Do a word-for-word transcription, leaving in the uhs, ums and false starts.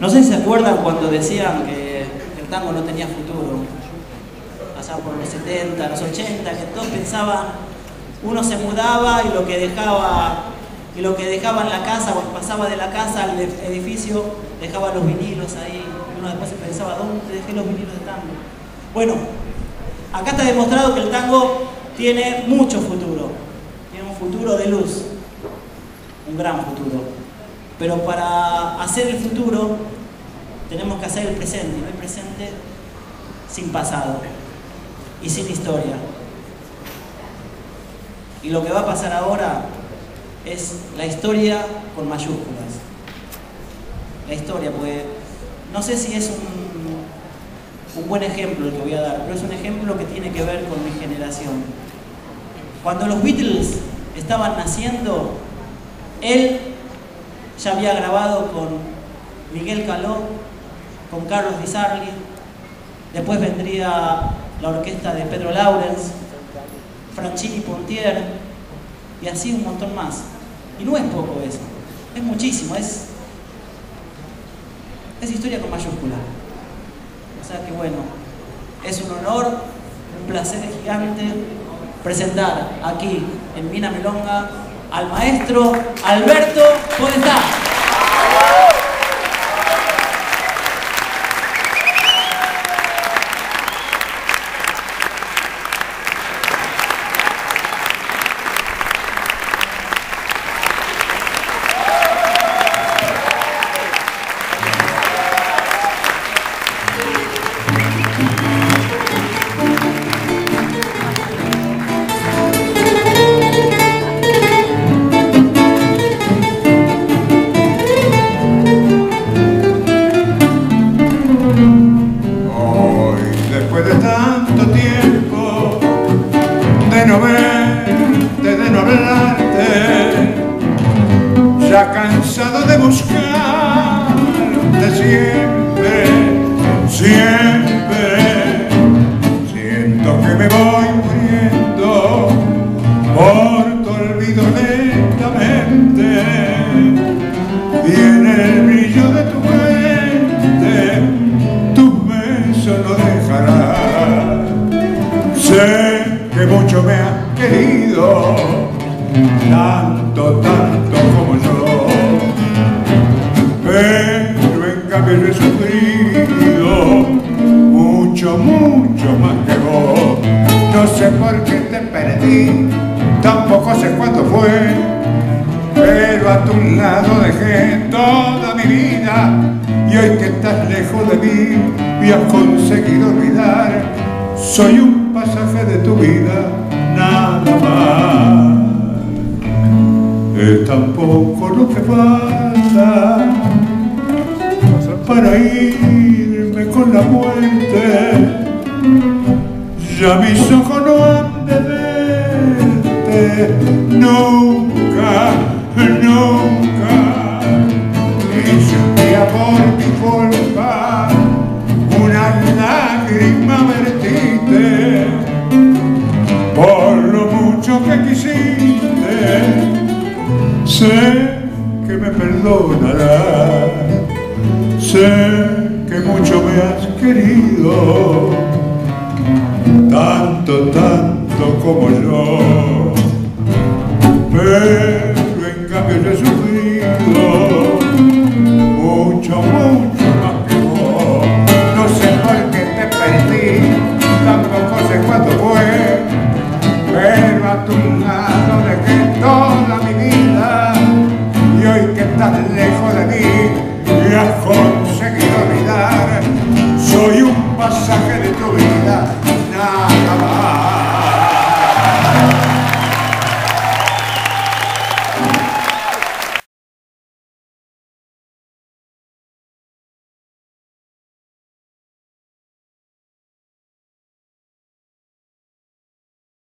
No sé si se acuerdan cuando decían que el tango no tenía futuro. Pasaba por los setenta, los ochenta, que todos pensaban, uno se mudaba y lo que dejaba, y lo que dejaba en la casa, o pasaba de la casa al edificio, dejaba los vinilos ahí. Uno después se pensaba, ¿dónde dejé los vinilos de tango? Bueno, acá está demostrado que el tango tiene mucho futuro. Tiene un futuro de luz. Un gran futuro. Pero para hacer el futuro, tenemos que hacer el presente. Y no hay presente sin pasado. Y sin historia. Y lo que va a pasar ahora es la historia con mayúsculas. La historia, porque no sé si es un, un buen ejemplo el que voy a dar, pero es un ejemplo que tiene que ver con mi generación. Cuando los Beatles estaban naciendo, él ya había grabado con Miguel Caló, con Carlos Di Sarli, después vendría la orquesta de Pedro Laurenz, Francini-Pontier, y así un montón más. Y no es poco eso, es muchísimo, es, es historia con mayúscula. O sea que bueno, es un honor, un placer gigante presentar aquí en Mina Milonga al maestro Alberto Podestá. Cuando